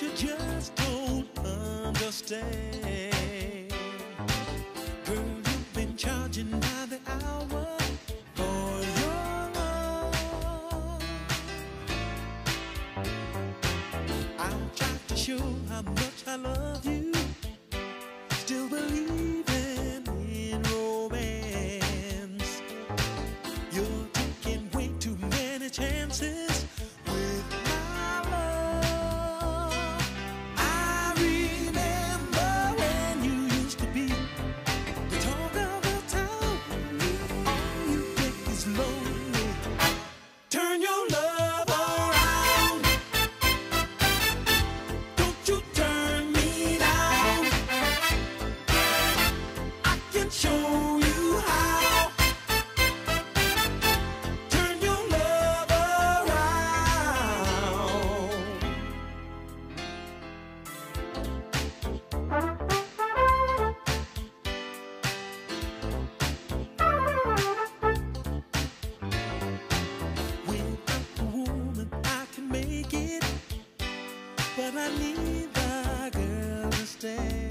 You just don't understand. Girl, you've been charging by the hour for your love. I'll try to show how much I love you. Still believing in romance. You're taking way too many chances. Show you how. Turn your love around. Without a woman I can make it, but I need the girl to stay.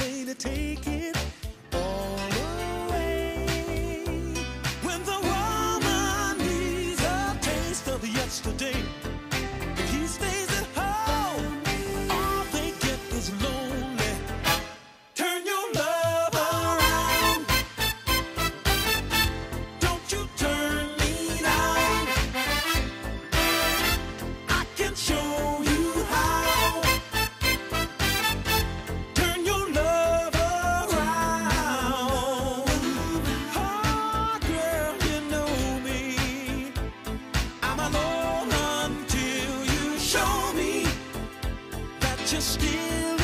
Lady, take it all away. When the woman needs a taste of yesterday, if he stays at home, all they get is lonely. Turn your love around. Don't you turn me down. I can show you. Just still